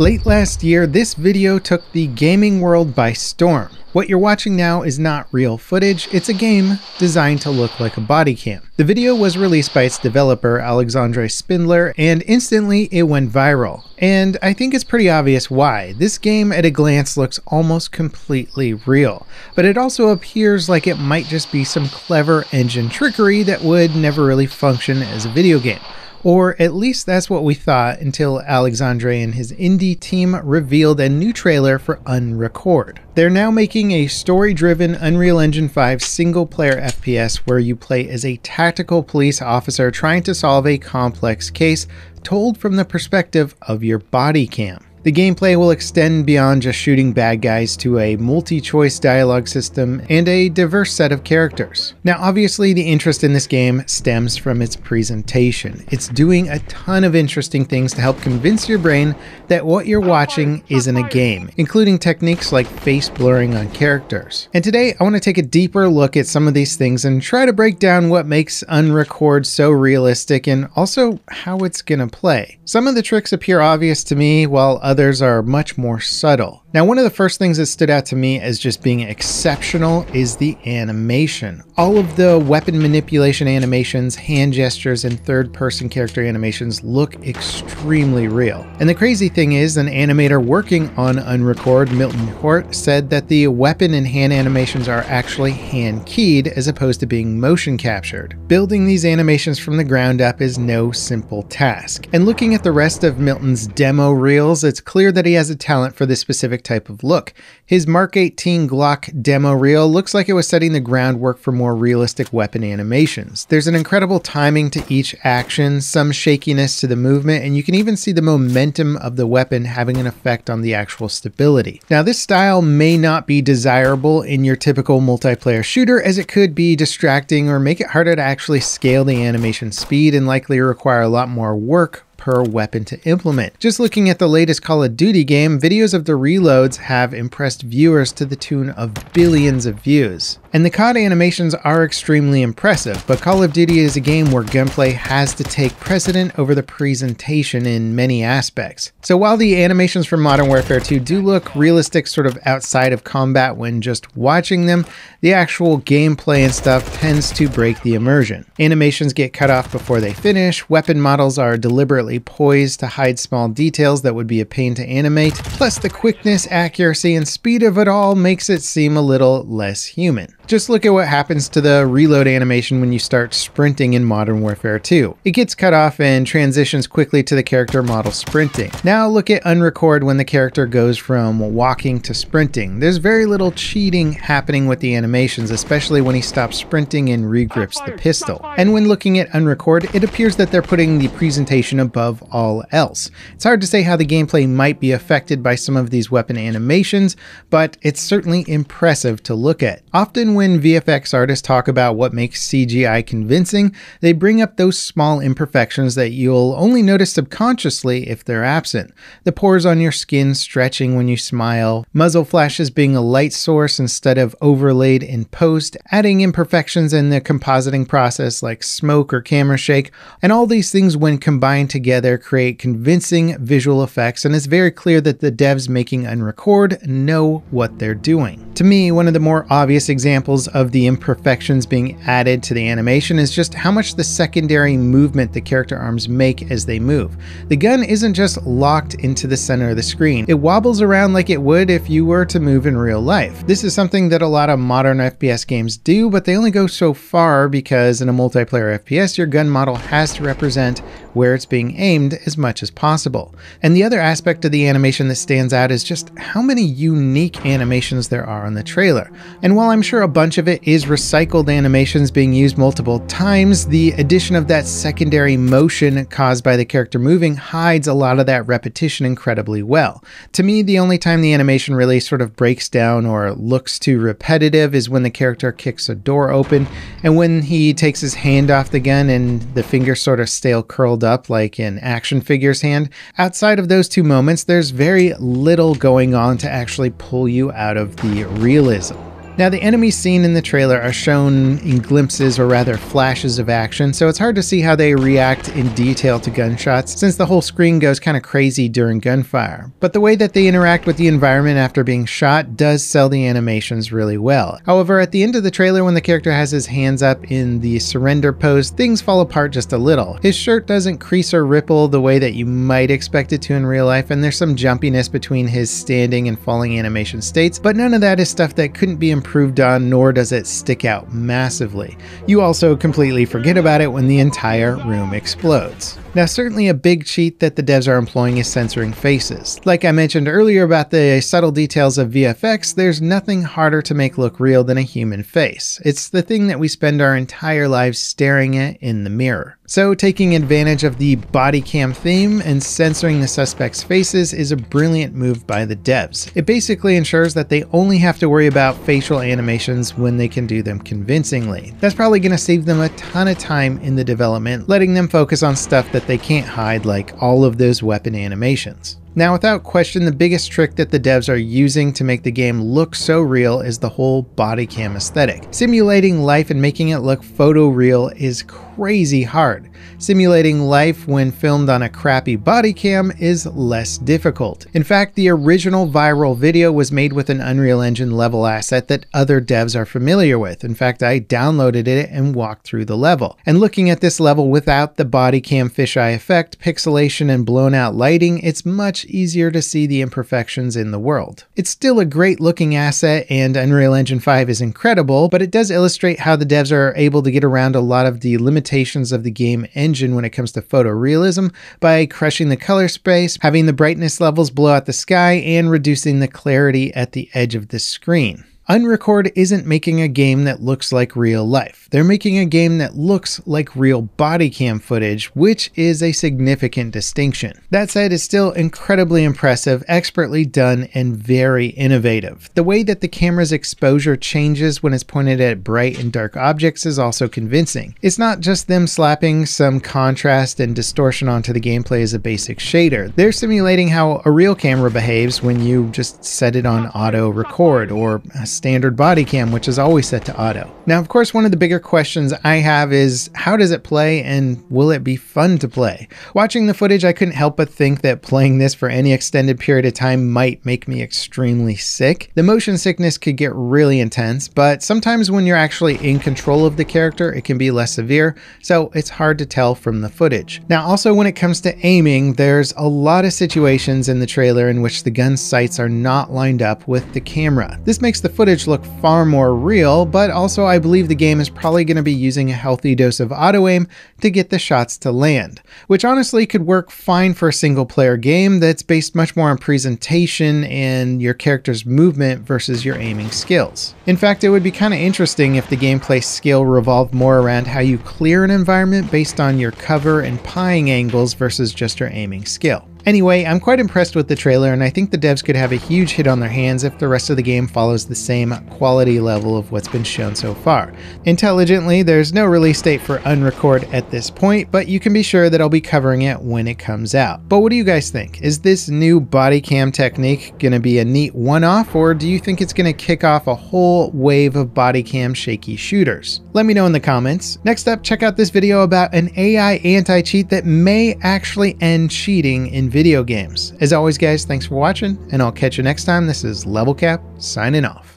Late last year, this video took the gaming world by storm. What you're watching now is not real footage, it's a game designed to look like a body cam. The video was released by its developer, Alexandre Spindler, and instantly it went viral. And I think it's pretty obvious why. This game at a glance looks almost completely real, but it also appears like it might just be some clever engine trickery that would never really function as a video game. Or at least that's what we thought until Alexandre and his indie team revealed a new trailer for Unrecord. They're now making a story-driven Unreal Engine 5 single-player FPS where you play as a tactical police officer trying to solve a complex case told from the perspective of your body cam. The gameplay will extend beyond just shooting bad guys to a multi-choice dialogue system and a diverse set of characters. Now, obviously, the interest in this game stems from its presentation. It's doing a ton of interesting things to help convince your brain that what you're watching isn't a game, including techniques like face blurring on characters. And today, I want to take a deeper look at some of these things and try to break down what makes Unrecord so realistic and also how it's gonna play. Some of the tricks appear obvious to me, while others are much more subtle. Now, one of the first things that stood out to me as just being exceptional is the animation. All of the weapon manipulation animations, hand gestures, and third-person character animations look extremely real. And the crazy thing is, an animator working on Unrecord, Milton Hjort, said that the weapon and hand animations are actually hand-keyed as opposed to being motion captured. Building these animations from the ground up is no simple task. And looking at the rest of Milton's demo reels, it's clear that he has a talent for this specific type of look. His Mark 18 Glock demo reel looks like it was setting the groundwork for more realistic weapon animations. There's an incredible timing to each action, some shakiness to the movement, and you can even see the momentum of the weapon having an effect on the actual stability. Now, this style may not be desirable in your typical multiplayer shooter, as it could be distracting or make it harder to actually scale the animation speed and likely require a lot more work per weapon to implement. Just looking at the latest Call of Duty game, videos of the reloads have impressed viewers to the tune of billions of views. And the COD animations are extremely impressive, but Call of Duty is a game where gunplay has to take precedent over the presentation in many aspects. So while the animations from Modern Warfare 2 do look realistic sort of outside of combat when just watching them, the actual gameplay and stuff tends to break the immersion. Animations get cut off before they finish, weapon models are deliberately poised to hide small details that would be a pain to animate, plus the quickness, accuracy, and speed of it all makes it seem a little less human. Just look at what happens to the reload animation when you start sprinting in Modern Warfare 2. It gets cut off and transitions quickly to the character model sprinting. Now look at Unrecord when the character goes from walking to sprinting. There's very little cheating happening with the animations, especially when he stops sprinting and regrips the pistol. And when looking at Unrecord, it appears that they're putting the presentation above all else. It's hard to say how the gameplay might be affected by some of these weapon animations, but it's certainly impressive to look at. Often when VFX artists talk about what makes CGI convincing, they bring up those small imperfections that you'll only notice subconsciously if they're absent. The pores on your skin stretching when you smile, muzzle flashes being a light source instead of overlaid in post, adding imperfections in the compositing process like smoke or camera shake, and all these things when combined together create convincing visual effects, and it's very clear that the devs making Unrecord know what they're doing. To me, one of the more obvious examples of the imperfections being added to the animation is just how much the secondary movement the character arms make as they move. The gun isn't just locked into the center of the screen. It wobbles around like it would if you were to move in real life. This is something that a lot of modern FPS games do, but they only go so far because in a multiplayer FPS, your gun model has to represent where it's being aimed as much as possible. And the other aspect of the animation that stands out is just how many unique animations there are on the trailer. And while I'm sure a bunch of it is recycled animations being used multiple times, the addition of that secondary motion caused by the character moving hides a lot of that repetition incredibly well. To me, the only time the animation really sort of breaks down or looks too repetitive is when the character kicks a door open and when he takes his hand off the gun and the finger sort of stale curled up like an action figure's hand. Outside of those two moments, there's very little going on to actually pull you out of the realism. Now, the enemies seen in the trailer are shown in glimpses, or rather flashes of action, so it's hard to see how they react in detail to gunshots since the whole screen goes kind of crazy during gunfire. But the way that they interact with the environment after being shot does sell the animations really well. However, at the end of the trailer when the character has his hands up in the surrender pose, things fall apart just a little. His shirt doesn't crease or ripple the way that you might expect it to in real life, and there's some jumpiness between his standing and falling animation states, but none of that is stuff that couldn't be improved on, nor does it stick out massively. You also completely forget about it when the entire room explodes. Now, certainly a big cheat that the devs are employing is censoring faces. Like I mentioned earlier about the subtle details of VFX, there's nothing harder to make look real than a human face. It's the thing that we spend our entire lives staring at in the mirror. So taking advantage of the bodycam theme and censoring the suspects' faces is a brilliant move by the devs. It basically ensures that they only have to worry about facial animations when they can do them convincingly. That's probably going to save them a ton of time in the development, letting them focus on stuff that they can't hide, like all of those weapon animations. Now, without question, the biggest trick that the devs are using to make the game look so real is the whole bodycam aesthetic. Simulating life and making it look photoreal is crazy hard. Simulating life when filmed on a crappy bodycam is less difficult. In fact, the original viral video was made with an Unreal Engine level asset that other devs are familiar with. In fact, I downloaded it and walked through the level. And looking at this level without the bodycam fisheye effect, pixelation, and blown out lighting, it's much easier to see the imperfections in the world. It's still a great looking asset, and Unreal Engine 5 is incredible, but it does illustrate how the devs are able to get around a lot of the limitations of the game engine when it comes to photorealism by crushing the color space, having the brightness levels blow out the sky, and reducing the clarity at the edge of the screen. Unrecord isn't making a game that looks like real life. They're making a game that looks like real bodycam footage, which is a significant distinction. That said, it's still incredibly impressive, expertly done, and very innovative. The way that the camera's exposure changes when it's pointed at bright and dark objects is also convincing. It's not just them slapping some contrast and distortion onto the gameplay as a basic shader. They're simulating how a real camera behaves when you just set it on auto record, or a standard body cam, which is always set to auto. Now, of course, one of the bigger questions I have is, how does it play, and will it be fun to play? Watching the footage, I couldn't help but think that playing this for any extended period of time might make me extremely sick. The motion sickness could get really intense, but sometimes when you're actually in control of the character, it can be less severe, so it's hard to tell from the footage. Now, also when it comes to aiming, there's a lot of situations in the trailer in which the gun sights are not lined up with the camera. This makes the footage look far more real, but also I believe the game is probably going to be using a healthy dose of auto-aim to get the shots to land, which honestly could work fine for a single-player game that's based much more on presentation and your character's movement versus your aiming skills. In fact, it would be kind of interesting if the gameplay skill revolved more around how you clear an environment based on your cover and pieing angles versus just your aiming skill. Anyway, I'm quite impressed with the trailer, and I think the devs could have a huge hit on their hands if the rest of the game follows the same quality level of what's been shown so far. Intelligently, there's no release date for Unrecord at this point, but you can be sure that I'll be covering it when it comes out. But what do you guys think? Is this new bodycam technique going to be a neat one-off, or do you think it's going to kick off a whole wave of bodycam shaky shooters? Let me know in the comments. Next up, check out this video about an AI anti-cheat that may actually end cheating in video games. As always, guys, thanks for watching, and I'll catch you next time. This is Level Cap, signing off.